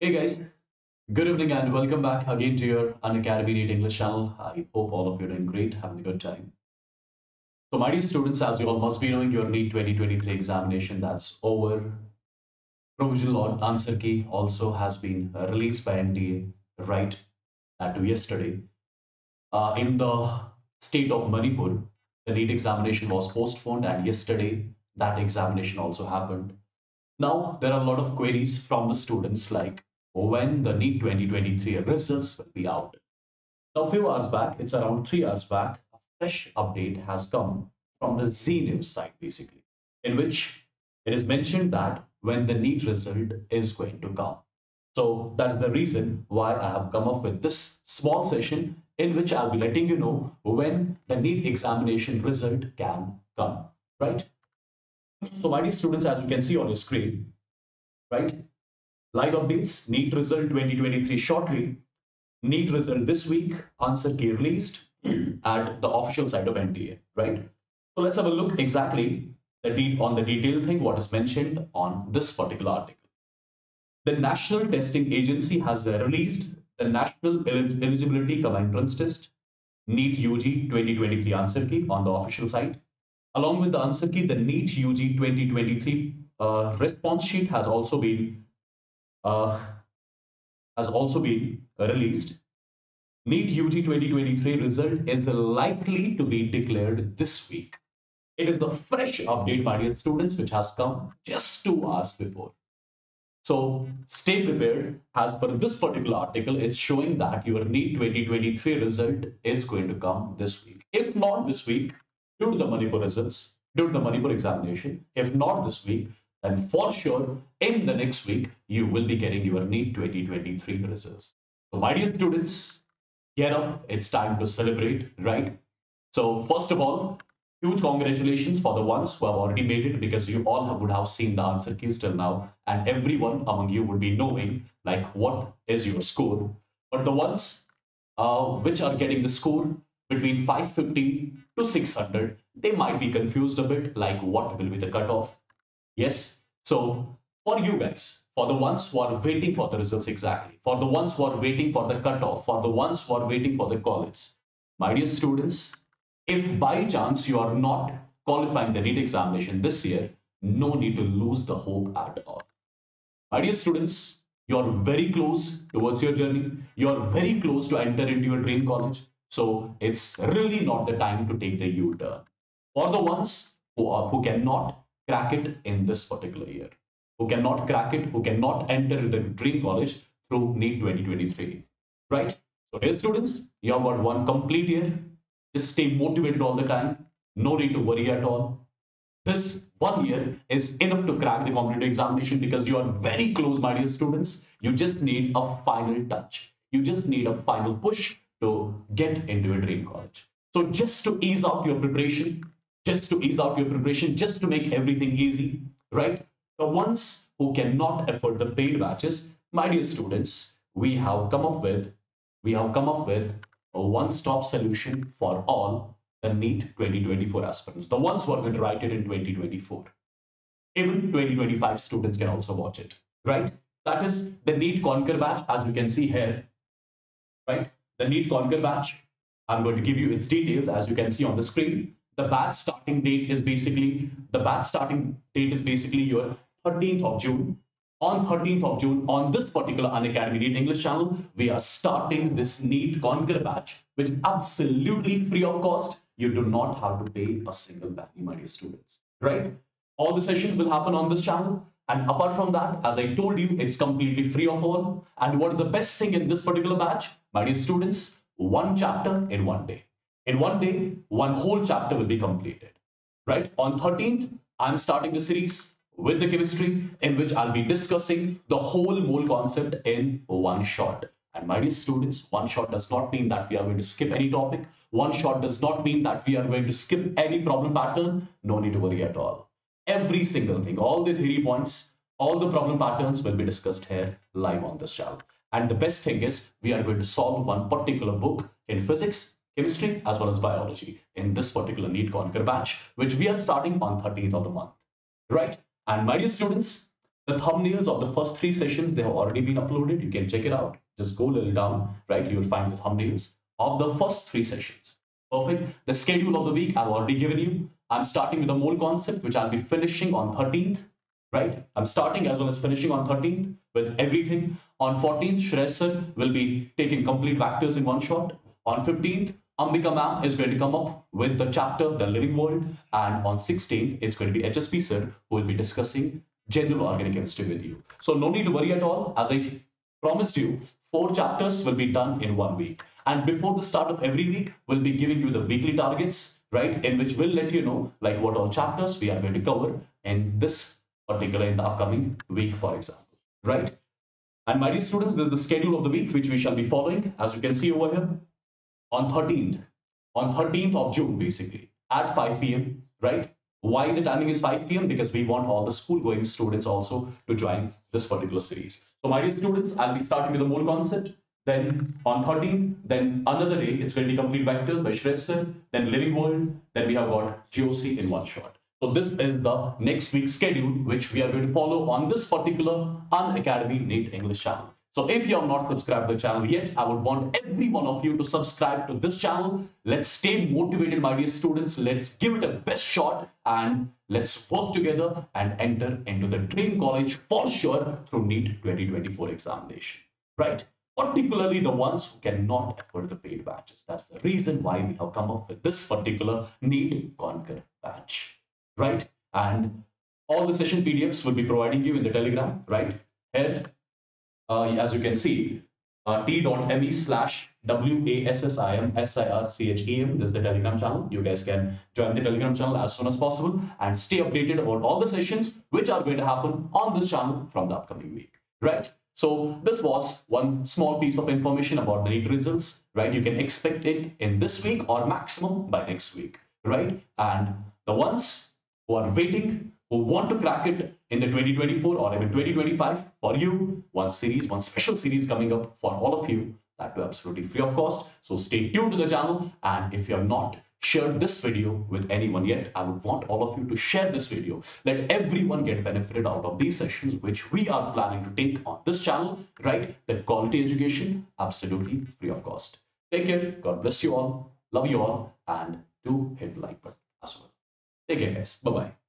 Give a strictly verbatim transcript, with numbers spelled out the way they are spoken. Hey guys, good evening and welcome back again to your Unacademy NEET English channel. I hope all of you are doing great, having a good time. So my dear students, as you all must be knowing, your NEET twenty twenty-three examination that's over. Provisional answer key also has been released by N D A right to yesterday. Uh, in the state of Manipur, the NEET examination was postponed and yesterday that examination also happened. Now, there are a lot of queries from the students like when the NEET twenty twenty-three results will be out. Now, a few hours back, it's around three hours back, a fresh update has come from the Zee News site, basically, in which it is mentioned that when the NEET result is going to come. So that's the reason why I have come up with this small session in which I'll be letting you know when the NEET examination result can come, right? So my dear students, as you can see on your screen, right? Live updates, NEET result twenty twenty-three shortly, NEET result this week, answer key released at the official site of N T A, right? So let's have a look exactly the de on the detailed thing, what is mentioned on this particular article. The National Testing Agency has released the National Elig Eligibility Cum Entrance Test, NEET U G twenty twenty-three answer key on the official site. Along with the answer key, the NEET U G twenty twenty-three uh, response sheet has also been uh, has also been released. NEET U G twenty twenty-three result is likely to be declared this week. It is the fresh update, my dear students, which has come just two hours before. So stay prepared. As per this particular article, it's showing that your NEET twenty twenty-three result is going to come this week. If not this week, due to the Manipur results, due to the Manipur examination, if not this week, then for sure in the next week you will be getting your NEET twenty twenty-three results. So my dear students, get up, it's time to celebrate, right? So first of all, huge congratulations for the ones who have already made it, because you all have, would have seen the answer keys till now and everyone among you would be knowing like what is your score. But the ones uh, which are getting the score between five fifty to six hundred, they might be confused a bit like what will be the cutoff. Yes, so for you guys, for the ones who are waiting for the results exactly, for the ones who are waiting for the cutoff, for the ones who are waiting for the college, my dear students, if by chance you are not qualifying the NEET examination this year, no need to lose the hope at all. My dear students, you are very close towards your journey. You are very close to enter into your dream college. So it's really not the time to take the U-turn for the ones who are, who cannot crack it in this particular year, who cannot crack it, who cannot enter the dream college through NEET twenty twenty-three, right? So dear students, you have got one complete year. Just stay motivated all the time. No need to worry at all. This one year is enough to crack the competitive examination because you are very close, my dear students. You just need a final touch. You just need a final push to get into a dream college. So just to ease out your preparation, just to ease out your preparation, just to make everything easy, right? The ones who cannot afford the paid batches, my dear students, we have come up with, we have come up with a one-stop solution for all the NEET twenty twenty-four aspirants, the ones who are going to write it in twenty twenty-four. Even twenty twenty-five students can also watch it, right? That is the NEET Conquer batch, as you can see here, right? The NEET Conquer batch, I'm going to give you its details as you can see on the screen. The batch starting date is basically, the batch starting date is basically your thirteenth of June. On thirteenth of June, on this particular Unacademy NEET English channel, we are starting this NEET Conquer batch, which is absolutely free of cost. You do not have to pay a single penny, my dear students, right? All the sessions will happen on this channel. And apart from that, as I told you, it's completely free of all. And what is the best thing in this particular batch? My dear students, one chapter in one day. In one day, one whole chapter will be completed, right? On thirteenth, I'm starting the series with the chemistry in which I'll be discussing the whole mole concept in one shot. And my dear students, one shot does not mean that we are going to skip any topic. One shot does not mean that we are going to skip any problem pattern. No need to worry at all. Every single thing, all the theory points, all the problem patterns will be discussed here live on this channel. And the best thing is we are going to solve one particular book in physics, chemistry, as well as biology in this particular NEET Conquer batch, which we are starting on thirteenth of the month, right? And my dear students, The thumbnails of the first three sessions, they have already been uploaded. You can check it out. Just go a little down, right? You will find the thumbnails of the first three sessions. Perfect. The schedule of the week I've already given you. I'm starting with the mole concept, which I'll be finishing on thirteenth, right? I'm starting as well as finishing on thirteenth with everything. On fourteenth, Shreshth sir will be taking complete vectors in one shot. On fifteenth, Ambika ma'am is going to come up with the chapter, The Living World. And on sixteenth, it's going to be H S P sir who will be discussing general organic chemistry with you. So no need to worry at all. As I promised you, four chapters will be done in one week. And before the start of every week, we'll be giving you the weekly targets, right? In which we'll let you know like what all chapters we are going to cover in this particular, in the upcoming week, for example, right? And my dear students, this is the schedule of the week which we shall be following, as you can see over here. On thirteenth, on thirteenth of June, basically, at five p m, right? Why the timing is five p m? Because we want all the school-going students also to join this particular series. So my dear students, I'll be starting with the mole concept. Then on thirteenth, then another day, it's going to be complete vectors by Shreshth sir, then Living World, then we have got G O C in one shot. So this is the next week's schedule, which we are going to follow on this particular Unacademy NEET English channel. So if you have not subscribed to the channel yet, I would want every one of you to subscribe to this channel. Let's stay motivated, my dear students. Let's give it a best shot and let's work together and enter into the dream college for sure through NEET twenty twenty-four examination, right? Particularly the ones who cannot afford the paid batches. That's the reason why we have come up with this particular NEET Conquer batch, right? And all the session P D Fs will be providing you in the Telegram, right? Here, Uh, as you can see, uh, t.me slash w-a-s-s-i-m-s-i-r-c-h-e-m. This is the Telegram channel. You guys can join the Telegram channel as soon as possible and stay updated about all the sessions which are going to happen on this channel from the upcoming week, right? So this was one small piece of information about the NEET results, right? You can expect it in this week or maximum by next week, right? And the ones who are waiting, who want to crack it in the twenty twenty-four or even twenty twenty-five, for you, one series, one special series coming up for all of you, that will absolutely free of cost. So stay tuned to the channel. And if you have not shared this video with anyone yet, I would want all of you to share this video. Let everyone get benefited out of these sessions, which we are planning to take on this channel, right? The quality education, absolutely free of cost. Take care. God bless you all. Love you all. And do hit the like button as well. Take care, guys. Bye-bye.